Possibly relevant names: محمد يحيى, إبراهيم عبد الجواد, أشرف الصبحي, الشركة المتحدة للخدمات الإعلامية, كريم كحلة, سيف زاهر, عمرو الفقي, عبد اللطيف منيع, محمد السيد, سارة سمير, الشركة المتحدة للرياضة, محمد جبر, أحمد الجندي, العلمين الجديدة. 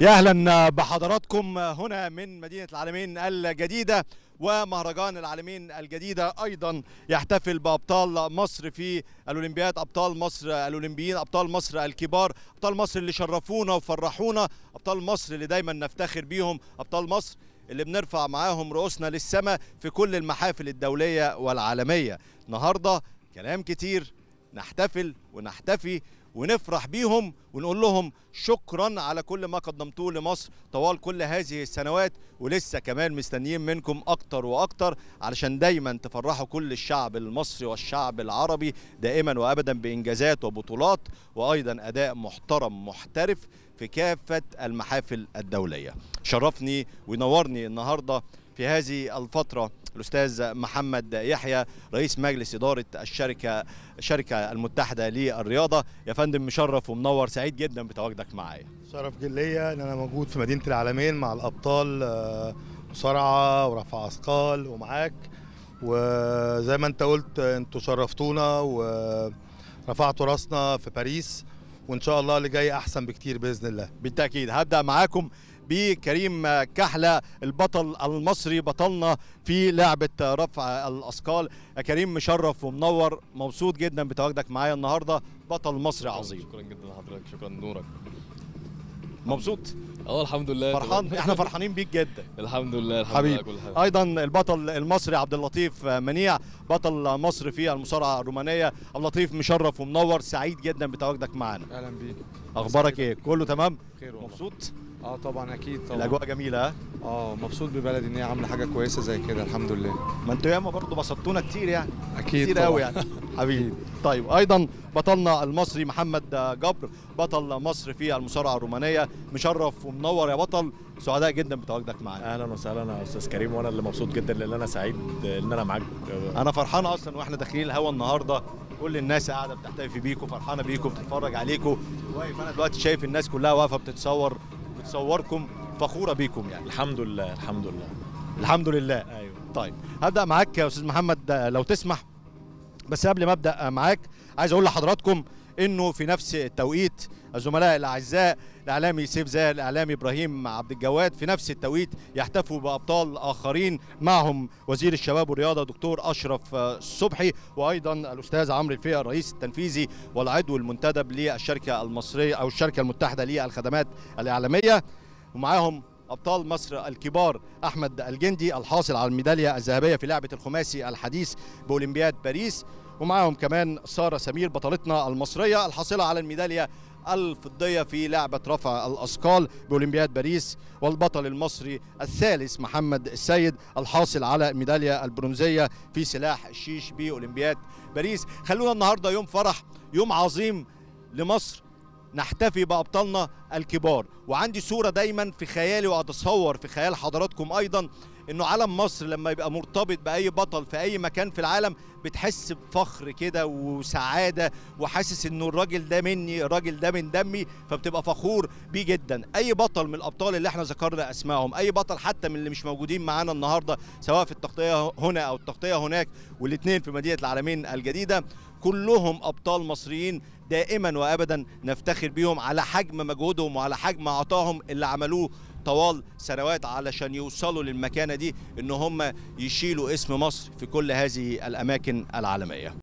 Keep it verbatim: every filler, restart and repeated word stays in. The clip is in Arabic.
يا أهلا بحضراتكم هنا من مدينة العلمين الجديدة. ومهرجان العلمين الجديدة أيضا يحتفل بأبطال مصر في الأولمبياد، أبطال مصر الأولمبيين، أبطال مصر الكبار، أبطال مصر اللي شرفونا وفرحونا، أبطال مصر اللي دايما نفتخر بيهم، أبطال مصر اللي بنرفع معاهم رؤوسنا للسماء في كل المحافل الدولية والعالمية. النهاردة كلام كتير، نحتفل ونحتفي ونفرح بيهم ونقول لهم شكرا على كل ما قدمتوه لمصر طوال كل هذه السنوات، ولسه كمان مستنيين منكم اكتر واكتر علشان دايما تفرحوا كل الشعب المصري والشعب العربي دائما وابدا بانجازات وبطولات وايضا اداء محترم محترف في كافة المحافل الدولية. شرفني وينورني النهارده في هذه الفترة الأستاذ محمد يحيى رئيس مجلس إدارة الشركة الشركة المتحدة للرياضة. يا فندم مشرف ومنور، سعيد جدا بتواجدك معايا. شرف ليا ان انا موجود في مدينة العلمين مع الأبطال مصارعة ورفع أثقال ومعاك، وزي ما انت قلت انتوا شرفتونا ورفعتوا راسنا في باريس، وان شاء الله اللي جاي احسن بكتير باذن الله. بالتاكيد. هبدا معاكم بكريم كحلة البطل المصري، بطلنا في لعبة رفع الأثقال. يا كريم مشرف ومنور، مبسوط جدا بتواجدك معايا النهارده، بطل مصري عظيم. شكرا جدا لحضرتك، شكرا لنورك. مبسوط؟ اه الحمد لله. فرحان؟ احنا فرحانين بيك جدا. الحمد لله الحمد لله كل حاجه. ايضا البطل المصري عبد اللطيف منيع، بطل مصر في المصارعه الرومانيه. عبد اللطيف مشرف ومنور، سعيد جدا بتواجدك معانا. اهلا بيك. اخبارك ايه؟ كله تمام؟ بخير والله. مبسوط؟ اه طبعا اكيد طبعا. الاجواء جميله. اه مبسوط ببلدي ان هي عامله حاجه كويسه زي كده الحمد لله. ما انتوا ياما برضه بسطتونا كتير يعني. اكيد كتير قوي يعني. حبيبي. طيب ايضا بطلنا المصري محمد جبر، بطل مصر في المصارعه الرومانيه. مشرف ومنور يا بطل، سعداء جدا بتواجدك معانا. اهلا وسهلا يا استاذ كريم، وانا اللي مبسوط جدا لان انا سعيد ان انا معاك. انا فرحان اصلا واحنا داخلين الهوا النهارده، كل الناس قاعده بتحتفي بيكم، فرحانه بيكم، بتتفرج عليكم. واقف انا دلوقتي شايف الناس كلها واقفه بتتصور، بتصوركم، فخوره بيكم يعني. الحمد لله الحمد لله الحمد لله. ايوه. طيب هبدا معاك يا استاذ محمد لو تسمح، بس قبل ما ابدا معاك عايز اقول لحضراتكم انه في نفس التوقيت الزملاء الاعزاء الاعلامي سيف زاهر، الاعلامي ابراهيم عبد الجواد، في نفس التوقيت يحتفوا بابطال اخرين معهم وزير الشباب والرياضه دكتور اشرف الصبحي، وايضا الاستاذ عمرو الفقي الرئيس التنفيذي والعضو المنتدب للشركه المصريه او الشركه المتحده للخدمات الاعلاميه، ومعاهم أبطال مصر الكبار أحمد الجندي الحاصل على الميدالية الذهبية في لعبة الخماسي الحديث بأولمبياد باريس، ومعاهم كمان سارة سمير بطلتنا المصرية الحاصلة على الميدالية الفضية في لعبة رفع الأثقال بأولمبياد باريس، والبطل المصري الثالث محمد السيد الحاصل على الميدالية البرونزية في سلاح الشيش بأولمبياد باريس. خلونا النهاردة يوم فرح، يوم عظيم لمصر، نحتفي بأبطالنا الكبار. وعندي صورة دايما في خيالي وأتصور في خيال حضراتكم أيضا إنه علم مصر لما يبقى مرتبط بأي بطل في أي مكان في العالم بتحس بفخر كده وسعادة، وحاسس إنه الراجل ده مني، الراجل ده من دمي، فبتبقى فخور بيه جدا. أي بطل من الأبطال اللي احنا ذكرنا أسمائهم، أي بطل حتى من اللي مش موجودين معانا النهاردة سواء في التغطية هنا أو التغطية هناك والاتنين في مدينة العلمين الجديدة، كلهم أبطال مصريين دائما وأبدا نفتخر بيهم على حجم مجهودهم وعلى حجم عطاهم اللي عملوه طوال سنوات علشان يوصلوا للمكانة دي، إن هم يشيلوا اسم مصر في كل هذه الأماكن العالمية.